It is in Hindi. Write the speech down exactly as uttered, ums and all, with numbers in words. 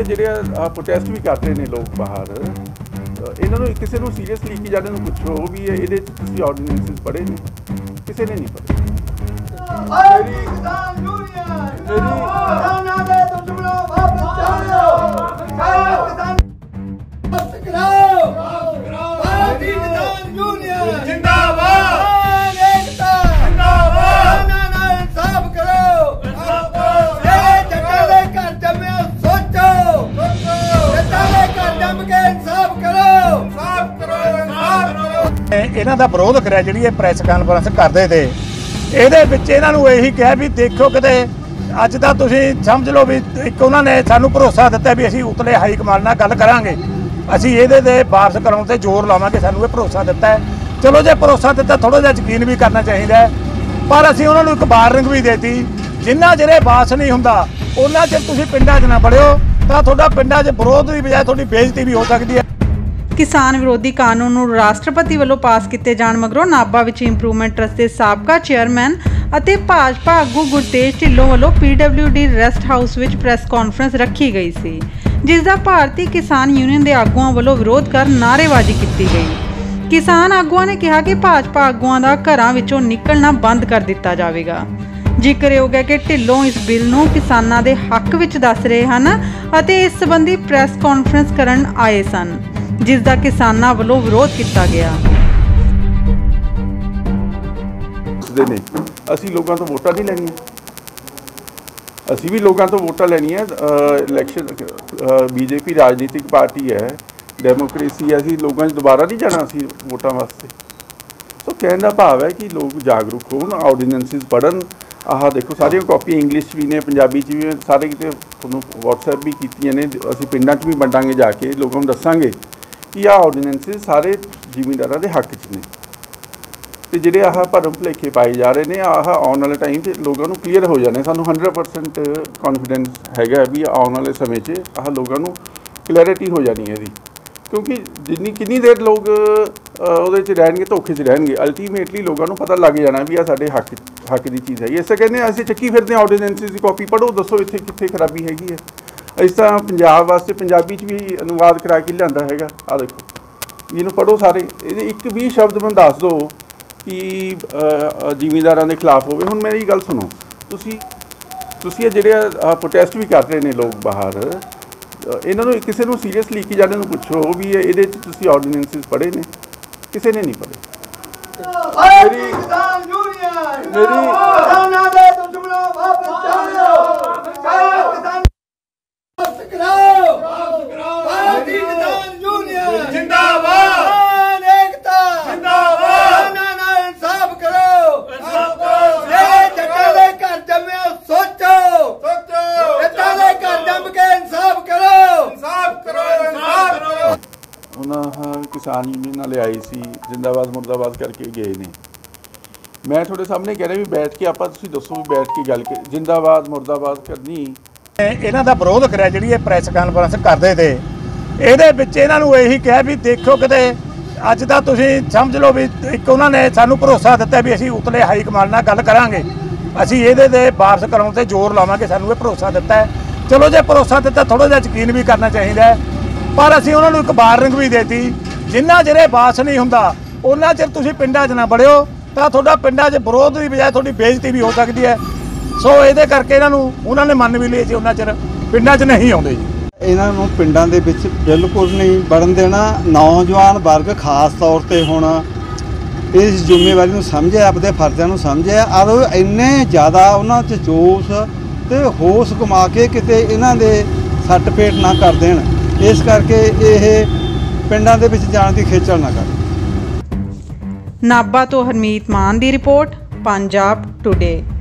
ऐसी जो प्रोटेस्ट भी कर रहे हैं लोग बाहर, इन्होंने किसी को सीरीयसली कि जाने को पूछो भी है ये ऑर्डीनेंस पढ़े ने किसी ने नहीं पढ़े। इन्हां दा विरोध कराया जिहड़ी प्रेस कानफ्रेंस करदे थे इहदे विच इन्हां नूं इही कहा भी देखो किते अज तां तुसीं समझ लो भी एक उन्हां ने सानूं भरोसा दित्ता भी असीं उतले हाई कमांड नाल गल करांगे, असीं इहदे ते वापस कराउण ते जोर लावांगे, सानूं इह भरोसा दित्ता है। चलो जे भरोसा दित्ता थोड़ा जिहा यकीन भी करना चाहीदा है, पर असीं उन्हां नूं एक वार्निंग भी देती जिन्ना चिर वास नहीं हुंदा उन्ना चिर तुसीं पिंडां 'च ना वड़िओ तां तुहाडा पिंडां 'च विरोध दी बजाय तुहाडी बेइज्जती भी हो सकदी है। किसान विरोधी कानून नूं राष्ट्रपति वल्लों पास किए जाण मगरों नाभा विच इंप्रूवमेंट ट्रस्ट के साबका चेयरमैन अते भाजपा आगू गुरतेज ढिल्लों वल्लों P W D rest house विच प्रेस कॉन्फ्रेंस रखी गई सी, जिस दा भारतीय किसान यूनियन के आगुआं वल्लों विरोध कर नारेबाजी की गई। किसान आगुआं ने कहा कि भाजपा आगुआं दा घरां विचों निकलना बंद कर दिता जाएगा। जिक्र हो गया कि ढिल्लों इस बिल नूं किसानां दे हक विच दस रहे हन अते इस संबंधी प्रेस कॉन्फ्रेंस करन आए सन जिसका किसानों वालों विरोध किया गया। असी लोगों तो वोटा नहीं लैनिया, असी भी लोगों तो वोटा लैनिया। इलैक्शन बीजेपी राजनीतिक पार्टी है, डेमोक्रेसी है, असी लोगों दोबारा नहीं जाना असी वोटा वास्ते। तो कहने का भाव है कि लोग जागरूक होन, ऑर्डीनेंसिस पढ़न। आह देखो सारिया कॉपियां इंग्लिश भी ने, पंजाबी च भी, सारे कितने व्हाट्सएप भी कीतियां ने। असी पिंडां च भी वंडांगे जाके, लोगों नूं दस्सांगे कि आह ऑर्डीनेंसिस सारे जिमीदारां दे हक च ने ते जिहड़े आह भरम भुलेखे पाए जा रहे हैं। आह आने वाले टाइम से लोगों को क्लीयर हो जाने, सानूं हंड्रड परसेंट कॉन्फिडेंस हैगा भी आने वाले समय से आह लोगों को क्लैरिटी हो जानी है जी, क्योंकि जिन्नी कितनी देर लोग उहदे च रहणगे धोखे च रहणगे, अल्टीमेटली लोगों को पता लग जाना भी आह साडे हक हक की चीज़ है। इस कहने असं चक्की फिरते ऑर्डीनेंसिस की कॉपी पढ़ो, दसो इतने कितने खराबी हैगी है। इस तरह पंजाब वास्ते पंजाबी भी अनुवाद करा के लिया है, आ देखो इनू पढ़ो सारे, एक भी शब्द मैं दस दो कि जिमीदारां के खिलाफ हो। हुण मेरी गल सुनो, तुसी तुसी जिहड़े प्रोटेस्ट भी कर रहे हैं लोग बाहर, इन्हों किसी को सीरीयसली कि जाने को पूछो भी ये ऑर्डीनेंसिस पढ़े ने किसी ने नहीं पढ़े। किसान यूनियन वाले आई सी जिंदाबाद मुर्दाबाद करके गए ने। मैं थोड़े सामने कह रहा भी बैठ के आपां तुसीं दसो भी बैठ के गल के जिंदाबाद मुर्दाबाद करनी। इन्हां दा विरोध कराया जिहड़ी ये प्रेस कानफ्रेंस करदे थे इहदे विच इन्हां नूं इही कहा भी देखो किते अज तां तुसीं समझ लो भी एक उन्हां ने सानूं भरोसा दित्ता भी असीं उतले हाई कमांड नाल गल करांगे, असीं इहदे ते वापस कराउण ते जोर लावांगे, सानूं ये भरोसा दित्ता है। चलो जे भरोसा दित्ता थोड़ा जिहा यकीन भी करना चाहीदा है, पर असीं उन्हां नूं एक वार्निंग भी देती जिन्ना चिर वास नहीं हुंदा उन्ना चिर तुसीं पिंडां 'च ना वड़िओ तां तुहाडा पिंडां 'च विरोध की बजाय तुहाडी बेइज्जती भी हो सकती है। सो ये करके इन्हों उन्होंने मन भी लिए जी, उन्ना चिर पिंडां 'च नहीं आउंदे जी, इन्हों पिंडां दे विच बिल्कुल नहीं बढ़न देना। नौजवान वर्ग खास तौर पर हुण इस जिम्मेवारी नूं समझे, अपने फर्जां नूं समझे और इन्ने ज़्यादा उन्हां 'च जोश ते होश कमा के किते इन्हां दे सट्ट पेट ना कर देण, इस करके ये पिंडां दे विच जाण दी खेचल ना कर। नाभा तो हरमीत मान की रिपोर्ट, पंजाब टुडे।